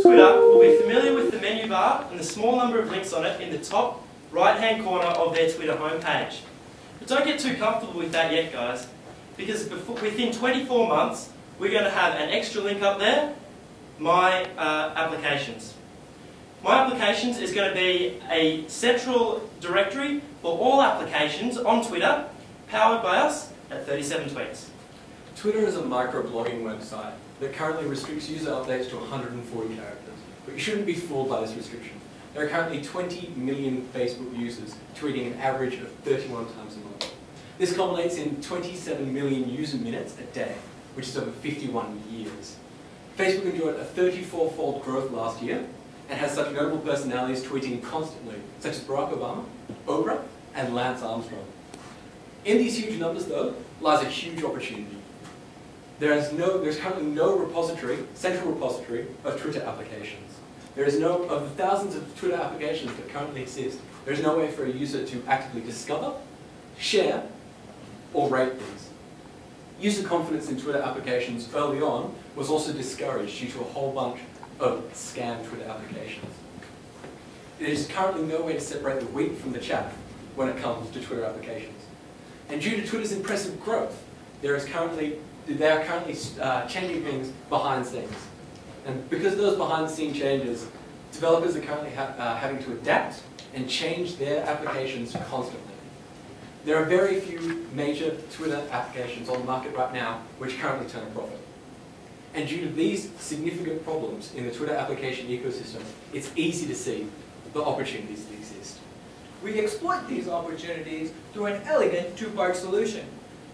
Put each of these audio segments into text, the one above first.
Twitter will be familiar with the menu bar and the small number of links on it in the top right-hand corner of their Twitter homepage. But don't get too comfortable with that yet, guys, because within 24 months, we're going to have an extra link up there, My Applications. My Applications is going to be a central directory for all applications on Twitter, powered by us at 37 Tweets. Twitter is a microblogging website that currently restricts user updates to 140 characters, but you shouldn't be fooled by this restriction. There are currently 20 million Facebook users tweeting an average of 31 times a month. This culminates in 27 million user minutes a day, which is over 51 years. Facebook enjoyed a 34-fold growth last year and has such notable personalities tweeting constantly, such as Barack Obama, Oprah, and Lance Armstrong. In these huge numbers, though, lies a huge opportunity. There's currently no central repository of Twitter applications. Of the thousands of Twitter applications that currently exist, there is no way for a user to actively discover, share, or rate these. User confidence in Twitter applications early on was also discouraged due to a whole bunch of scam Twitter applications. There is currently no way to separate the wheat from the chaff when it comes to Twitter applications. And due to Twitter's impressive growth, they are currently changing things behind the scenes. And because of those behind-the-scenes changes, developers are currently having to adapt and change their applications constantly. There are very few major Twitter applications on the market right now which currently turn a profit. And due to these significant problems in the Twitter application ecosystem, it's easy to see the opportunities that exist. We exploit these opportunities through an elegant two-part solution: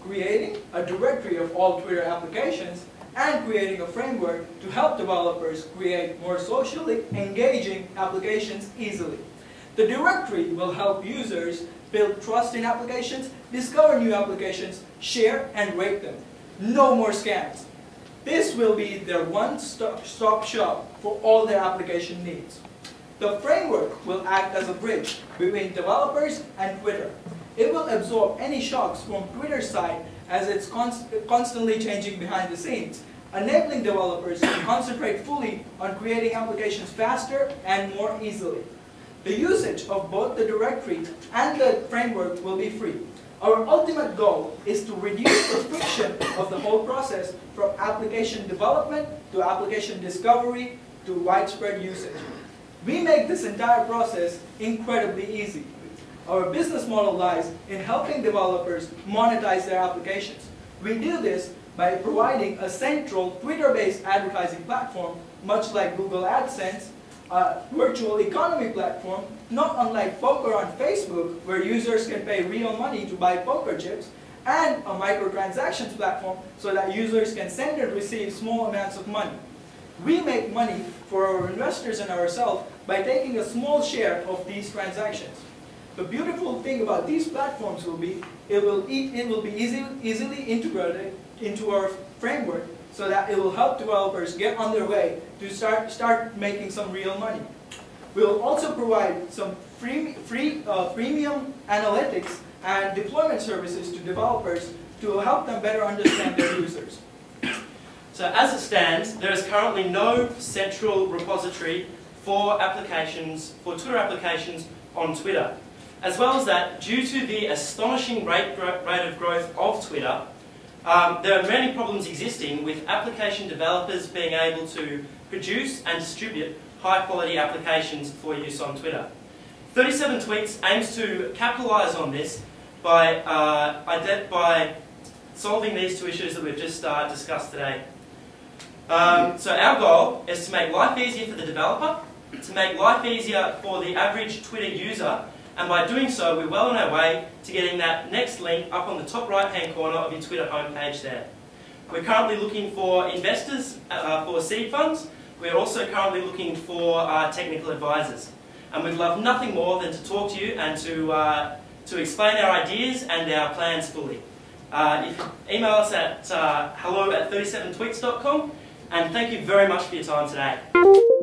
creating a directory of all Twitter applications and creating a framework to help developers create more socially engaging applications easily. The directory will help users build trust in applications, discover new applications, share and rate them. No more scams. This will be their one-stop shop for all their application needs. The framework will act as a bridge between developers and Twitter. It will absorb any shocks from Twitter's side as it's constantly changing behind the scenes, enabling developers to concentrate fully on creating applications faster and more easily. The usage of both the directory and the framework will be free. Our ultimate goal is to reduce the friction of the whole process from application development to application discovery to widespread usage. We make this entire process incredibly easy. Our business model lies in helping developers monetize their applications. We do this by providing a central Twitter-based advertising platform, much like Google AdSense, a virtual economy platform, not unlike poker on Facebook, where users can pay real money to buy poker chips, and a microtransactions platform so that users can send and receive small amounts of money. We make money for our investors and ourselves by taking a small share of these transactions. The beautiful thing about these platforms will be it will be easily integrated into our framework so that it will help developers get on their way to start making some real money. We will also provide some freemium analytics and deployment services to developers to help them better understand their users. So as it stands, there is currently no central repository for Twitter applications on Twitter. As well as that, due to the astonishing rate of growth of Twitter, there are many problems existing with application developers being able to produce and distribute high-quality applications for use on Twitter. 37 Tweets aims to capitalize on this by solving these two issues that we've just discussed today. So our goal is to make life easier for the developer, to make life easier for the average Twitter user, and by doing so, we're well on our way to getting that next link up on the top right-hand corner of your Twitter homepage there. We're currently looking for investors for seed funds. We're also currently looking for technical advisors. And we'd love nothing more than to talk to you and to explain our ideas and our plans fully. Email us at hello@37tweets.com, and thank you very much for your time today.